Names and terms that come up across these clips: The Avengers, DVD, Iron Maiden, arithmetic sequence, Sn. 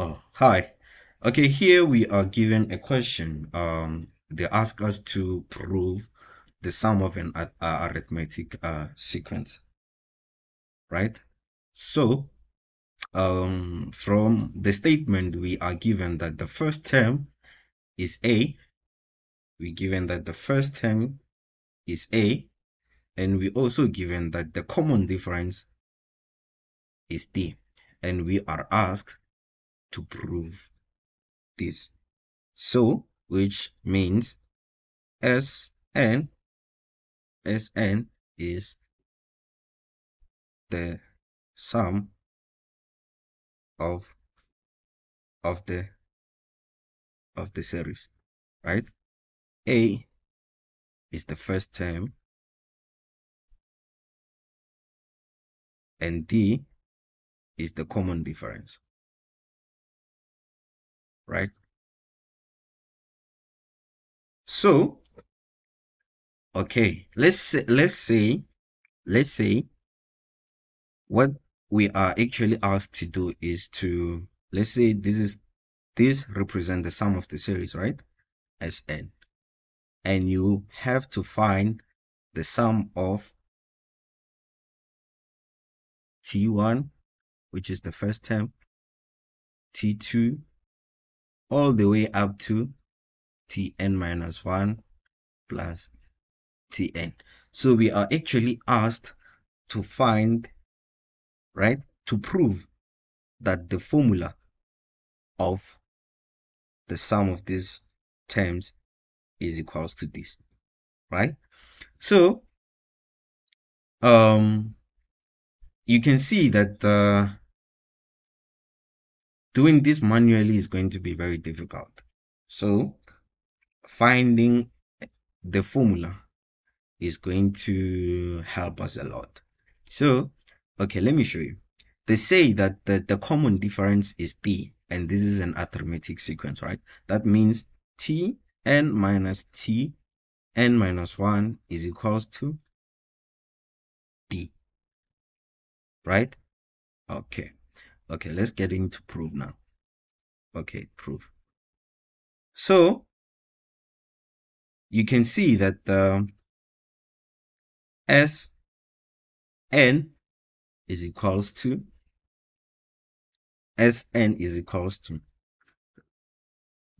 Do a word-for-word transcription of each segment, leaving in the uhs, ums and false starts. Oh, hi. Okay, here we are given a question. Um, they ask us to prove the sum of an uh, arithmetic uh, sequence, right? So, um, from the statement, we are given that the first term is A. We're given that the first term is A, and we also given that the common difference is D, and we are asked to prove this. So, which means Sn, Sn is the sum of of the of the series, right? A is the first term and D is the common difference, right? So, okay, let's say, let's say let's say what we are actually asked to do is to, let's say this is this represent the sum of the series, right? Sn, and you have to find the sum of T one, which is the first term, T two, all the way up to Tn minus one plus Tn. So we are actually asked to find, right, to prove that the formula of the sum of these terms is equals to this, right? So um you can see that uh, doing this manually is going to be very difficult. So finding the formula is going to help us a lot. So okay, let me show you. They say that the, the common difference is D, and this is an arithmetic sequence, right? That means Tn minus Tn minus one is equals to D, right? Okay, okay, let's get into proof now. Okay, proof. So you can see that the uh, Sn is equals to Sn is equals to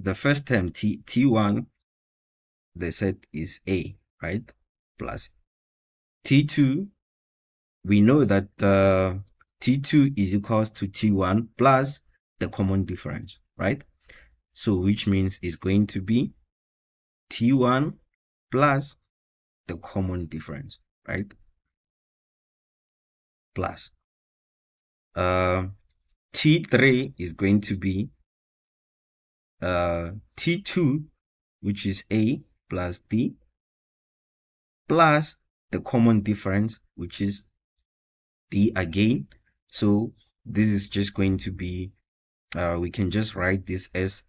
the first term T, T1, they said is A, right? Plus T two, we know that uh, T two is equals to T one plus the common difference, right? So which means it's going to be T one plus the common difference, right? Plus uh, T three is going to be uh, T two, which is A plus D, plus the common difference, which is D again. So this is just going to be, uh, we can just write this as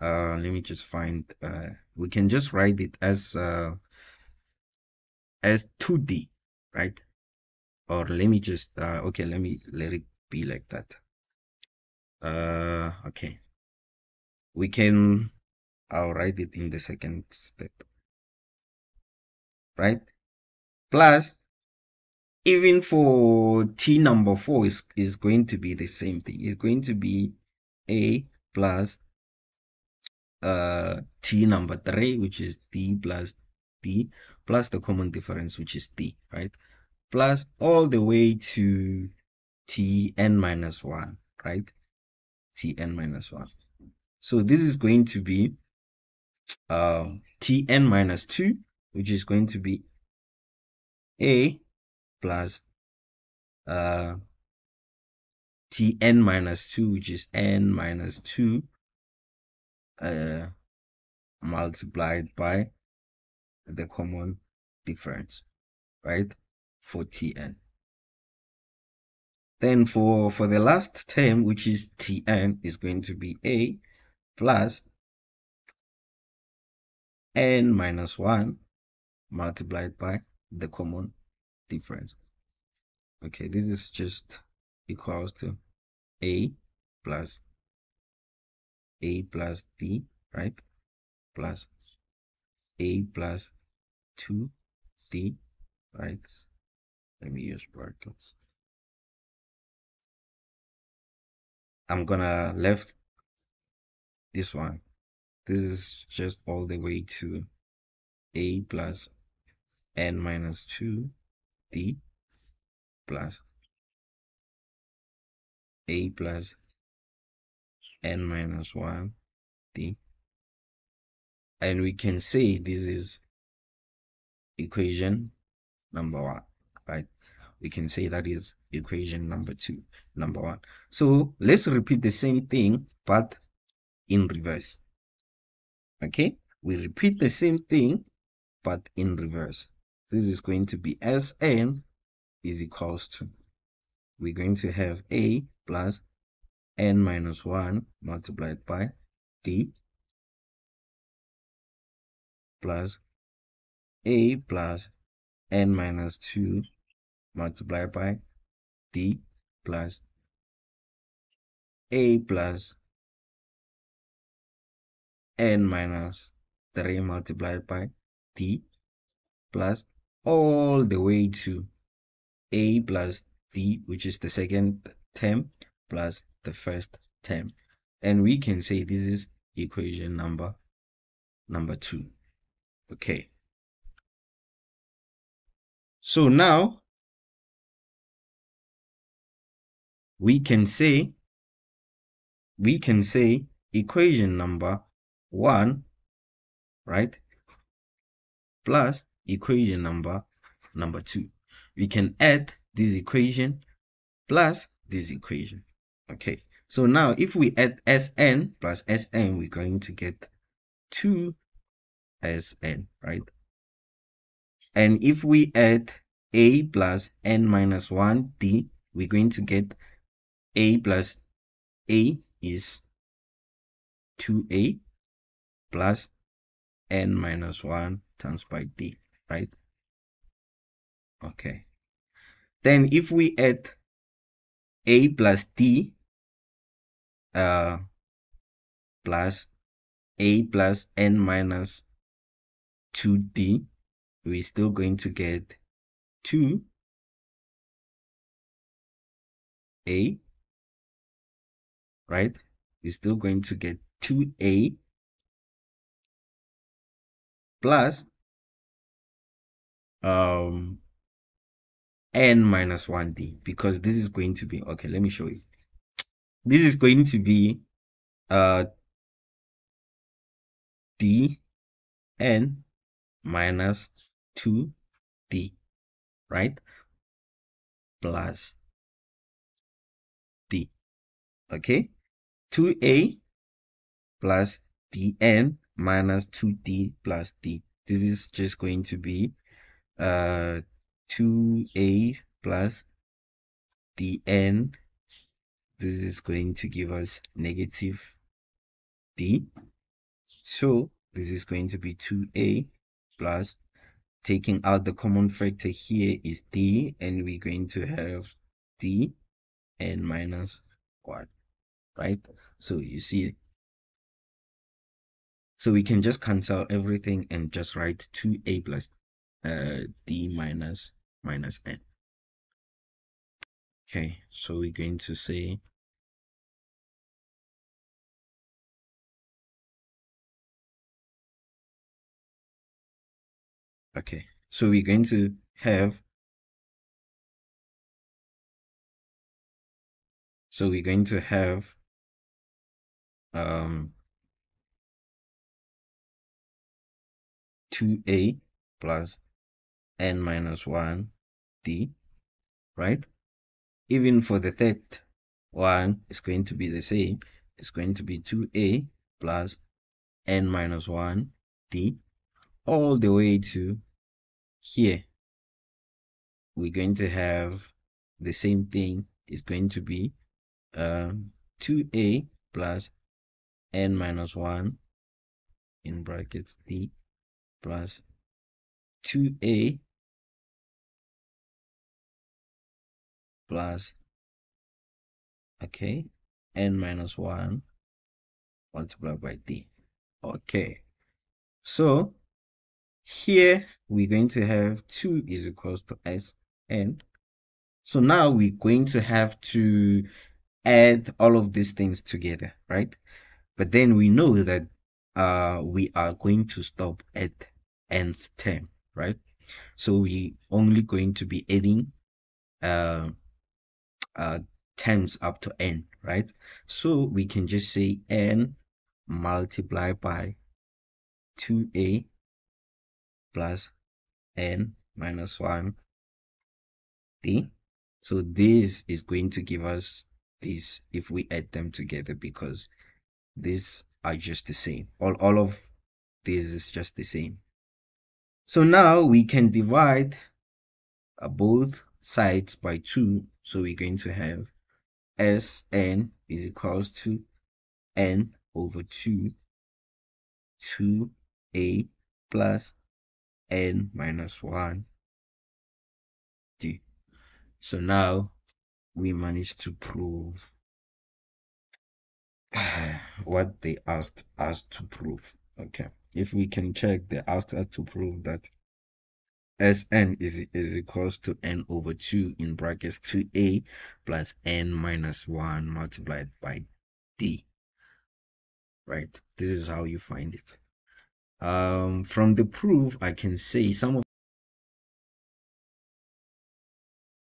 uh let me just find uh we can just write it as uh as two D, right? Or let me just uh okay let me let it be like that. Uh okay, we can, I'll write it in the second step, right? Plus even for T number four is is going to be the same thing. It's going to be A plus Uh, T number three, which is D, plus D plus the common difference, which is D, right? Plus all the way to Tn minus one, right? Tn minus one. So this is going to be uh, Tn minus two, which is going to be A plus uh, Tn minus two, which is n minus two, uh multiplied by the common difference, right? For Tn. Then for for the last term, which is Tn, is going to be A plus n minus one multiplied by the common difference. Okay, this is just equals to A plus a plus d, right, plus a plus two d, right? Let me use brackets. I'm gonna left this one. This is just all the way to a plus n minus two d plus a plus n minus one d, and we can say this is equation number one, right? We can say that is equation number two, number one. So let's repeat the same thing but in reverse. Okay, we repeat the same thing but in reverse. This is going to be Sn is equals to, we're going to have a plus n minus one multiplied by d plus a plus n minus two multiplied by d plus a plus n minus three multiplied by d plus all the way to a plus d, which is the second term plus the first term, and we can say this is equation number number two. Okay, so now we can say we can say equation number one, right, plus equation number number two. We can add this equation plus this equation. Okay, so now if we add Sn plus Sn, we're going to get two S n, right? And if we add a plus n minus one d, we're going to get a plus a is two a plus n minus one times by d, right? Okay, then if we add a plus d uh, plus a plus n minus two d, we're still going to get two a, right? We're still going to get two a plus um n minus one d, because this is going to be, okay, let me show you, this is going to be uh d n minus two d, right, plus d. Okay, two a plus dn minus two d plus d. This is just going to be uh two a plus dn. This is going to give us negative d, so this is going to be two a plus, taking out the common factor here is d, and we're going to have d n minus one, right? So you see, so we can just cancel everything and just write two a plus uh, d minus minus n. Okay, so we're going to say okay, so we're going to have, so we're going to have um, two a plus n minus one d, right? Even for the third one, it's going to be the same. It's going to be two a plus n minus one d all the way to here. We're going to have the same thing. It's going to be um, two a plus n minus one in brackets d plus two a plus, okay, n minus one multiplied by D. Okay, so here we're going to have two is equals to Sn. So now we're going to have to add all of these things together, right? But then we know that uh, we are going to stop at nth term, right? So we only going to be adding uh, uh, terms up to n, right? So we can just say n multiplied by two a plus n minus one d. So this is going to give us this if we add them together, because these are just the same. All, all of this is just the same. So now we can divide uh, both sides by two. So we're going to have Sn is equals to n over two, two a plus n minus one d. So now we managed to prove what they asked us to prove. Okay, if we can check, they asked us to prove that Sn is, is equals to n over two in brackets two a plus n minus one multiplied by d, right? This is how you find it. Um, from the proof, I can say some of